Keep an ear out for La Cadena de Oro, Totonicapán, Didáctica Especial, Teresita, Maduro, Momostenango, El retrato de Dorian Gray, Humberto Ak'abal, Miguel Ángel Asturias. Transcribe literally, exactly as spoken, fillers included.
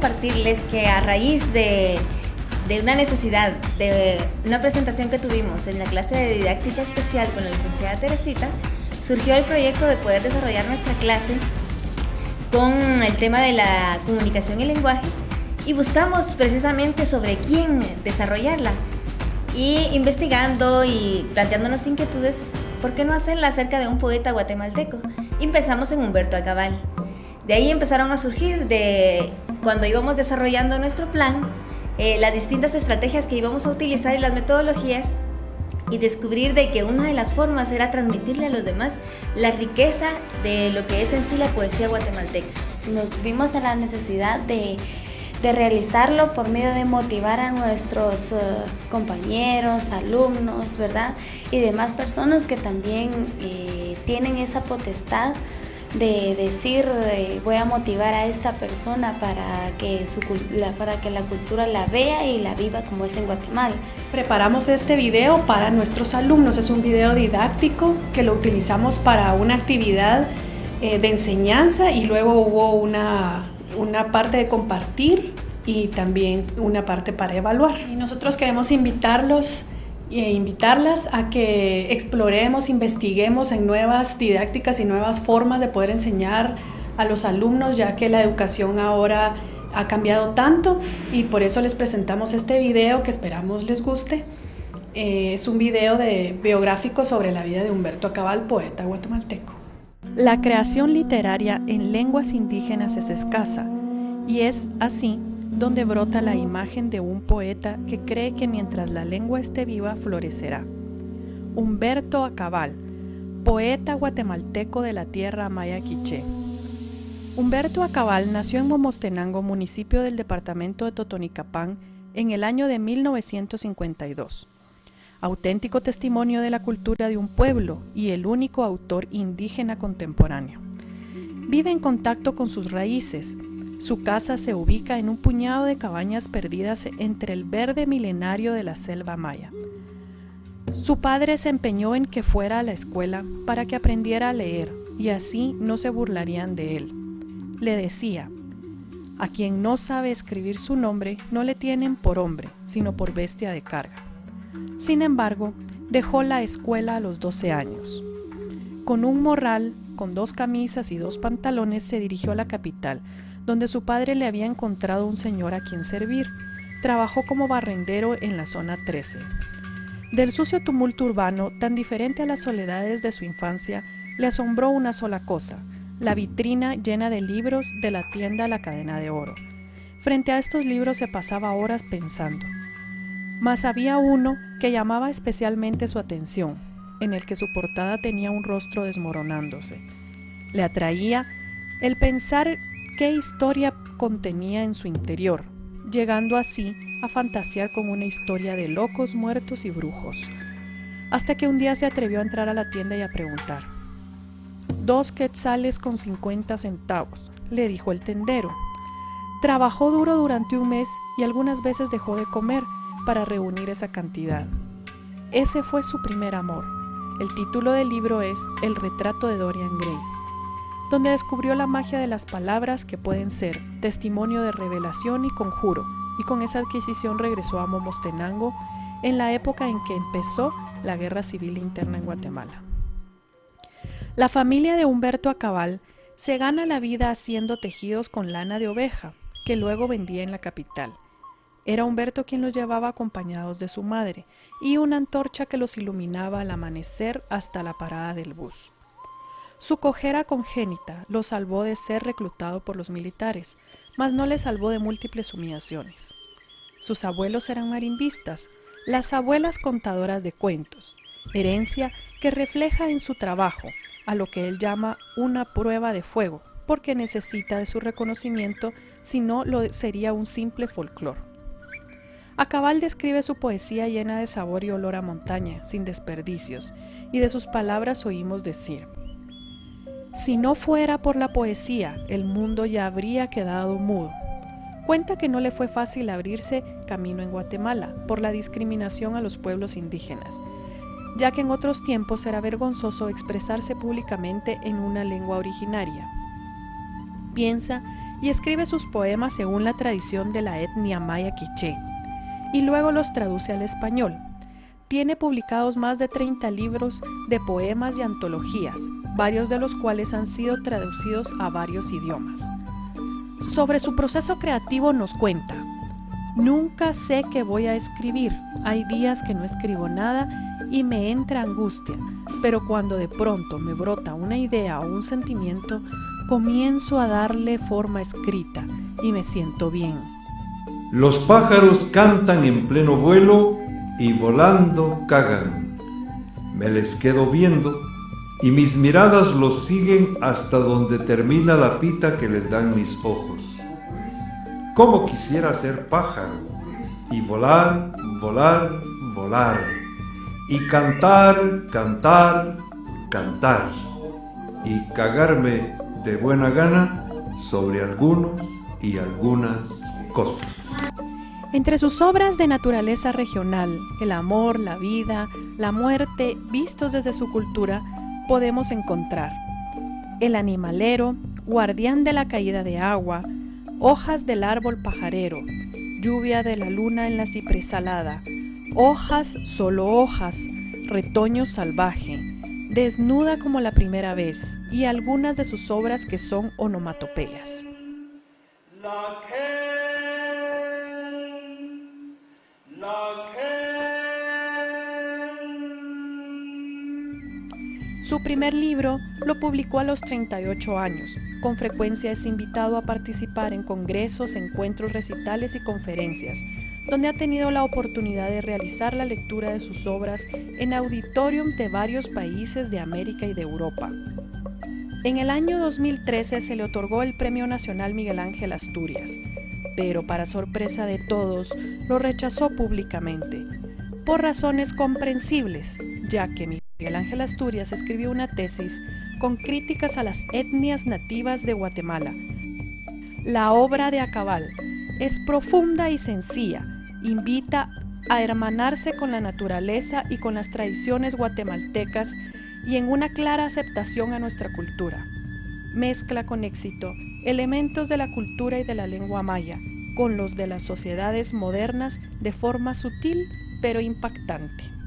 compartirles que a raíz de, de una necesidad, de una presentación que tuvimos en la clase de Didáctica Especial con la licenciada Teresita, surgió el proyecto de poder desarrollar nuestra clase con el tema de la comunicación y lenguaje, y buscamos precisamente sobre quién desarrollarla. Y investigando y planteándonos inquietudes, ¿por qué no hacerla acerca de un poeta guatemalteco? Empezamos en Humberto Ak'abal. De ahí empezaron a surgir, de cuando íbamos desarrollando nuestro plan, eh, las distintas estrategias que íbamos a utilizar y las metodologías, y descubrir de que una de las formas era transmitirle a los demás la riqueza de lo que es en sí la poesía guatemalteca. Nos vimos a la necesidad de, de realizarlo por medio de motivar a nuestros uh, compañeros, alumnos, ¿verdad? Y demás personas que también eh, tienen esa potestad de decir eh, voy a motivar a esta persona para que, su, la, para que la cultura la vea y la viva como es en Guatemala. Preparamos este video para nuestros alumnos, es un video didáctico que lo utilizamos para una actividad eh, de enseñanza, y luego hubo una, una parte de compartir y también una parte para evaluar. Y nosotros queremos invitarlos e invitarlas a que exploremos, investiguemos en nuevas didácticas y nuevas formas de poder enseñar a los alumnos, ya que la educación ahora ha cambiado tanto, y por eso les presentamos este video que esperamos les guste. Eh, es un video de, biográfico sobre la vida de Humberto Ak'abal, poeta guatemalteco. La creación literaria en lenguas indígenas es escasa, y es así donde brota la imagen de un poeta que cree que mientras la lengua esté viva florecerá. Humberto Ak'abal, poeta guatemalteco de la tierra maya quiché. Humberto Ak'abal nació en Momostenango, municipio del departamento de Totonicapán, en el año de mil novecientos cincuenta y dos. Auténtico testimonio de la cultura de un pueblo y el único autor indígena contemporáneo. Vive en contacto con sus raíces. Su casa se ubica en un puñado de cabañas perdidas entre el verde milenario de la selva maya. Su padre se empeñó en que fuera a la escuela para que aprendiera a leer, y así no se burlarían de él. Le decía, a quien no sabe escribir su nombre no le tienen por hombre, sino por bestia de carga. Sin embargo, dejó la escuela a los doce años. Con un morral, con dos camisas y dos pantalones, se dirigió a la capital, donde su padre le había encontrado un señor a quien servir. Trabajó como barrendero en la zona trece. Del sucio tumulto urbano, tan diferente a las soledades de su infancia, le asombró una sola cosa, la vitrina llena de libros de la tienda La Cadena de Oro. Frente a estos libros se pasaba horas pensando. Mas había uno que llamaba especialmente su atención, en el que su portada tenía un rostro desmoronándose. Le atraía el pensar qué historia contenía en su interior, llegando así a fantasear con una historia de locos, muertos y brujos, hasta que un día se atrevió a entrar a la tienda y a preguntar. Dos quetzales con cincuenta centavos, le dijo el tendero. Trabajó duro durante un mes y algunas veces dejó de comer para reunir esa cantidad. Ese fue su primer amor. El título del libro es El retrato de Dorian Gray, donde descubrió la magia de las palabras que pueden ser testimonio de revelación y conjuro, y con esa adquisición regresó a Momostenango en la época en que empezó la Guerra Civil Interna en Guatemala. La familia de Humberto Ak'abal se gana la vida haciendo tejidos con lana de oveja, que luego vendía en la capital. Era Humberto quien los llevaba acompañados de su madre, y una antorcha que los iluminaba al amanecer hasta la parada del bus. Su cojera congénita lo salvó de ser reclutado por los militares, mas no le salvó de múltiples humillaciones. Sus abuelos eran marimbistas, las abuelas contadoras de cuentos, herencia que refleja en su trabajo, a lo que él llama una prueba de fuego, porque necesita de su reconocimiento, si no lo sería un simple folclor. Ak'abal describe su poesía llena de sabor y olor a montaña, sin desperdicios, y de sus palabras oímos decir: si no fuera por la poesía, el mundo ya habría quedado mudo. Cuenta que no le fue fácil abrirse camino en Guatemala por la discriminación a los pueblos indígenas, ya que en otros tiempos era vergonzoso expresarse públicamente en una lengua originaria. piensa y escribe sus poemas según la tradición de la etnia maya quiché, y luego los traduce al español. Tiene publicados más de treinta libros de poemas y antologías, varios de los cuales han sido traducidos a varios idiomas. Sobre su proceso creativo nos cuenta: nunca sé qué voy a escribir, hay días que no escribo nada y me entra angustia, pero cuando de pronto me brota una idea o un sentimiento, comienzo a darle forma escrita y me siento bien. Los pájaros cantan en pleno vuelo y volando cagan. Me les quedo viendo y mis miradas los siguen hasta donde termina la pita que les dan mis ojos. ¿Cómo quisiera ser pájaro y volar, volar, volar y cantar, cantar, cantar y cagarme de buena gana sobre algunos y algunas cosas? Entre sus obras de naturaleza regional, el amor, la vida, la muerte, vistos desde su cultura, podemos encontrar El animalero, Guardián de la caída de agua, Hojas del árbol pajarero, Lluvia de la luna en la cipresalada, Hojas, solo hojas, Retoño salvaje, Desnuda como la primera vez, y algunas de sus obras que son onomatopeyas. La Su primer libro lo publicó a los treinta y ocho años. Con frecuencia es invitado a participar en congresos, encuentros, recitales y conferencias, donde ha tenido la oportunidad de realizar la lectura de sus obras en auditoriums de varios países de América y de Europa. En el año dos mil trece se le otorgó el Premio Nacional Miguel Ángel Asturias, pero para sorpresa de todos, lo rechazó públicamente, por razones comprensibles, ya que Miguel Miguel Ángel Asturias escribió una tesis con críticas a las etnias nativas de Guatemala. La obra de Ak'abal es profunda y sencilla, invita a hermanarse con la naturaleza y con las tradiciones guatemaltecas y en una clara aceptación a nuestra cultura. Mezcla con éxito elementos de la cultura y de la lengua maya con los de las sociedades modernas de forma sutil pero impactante.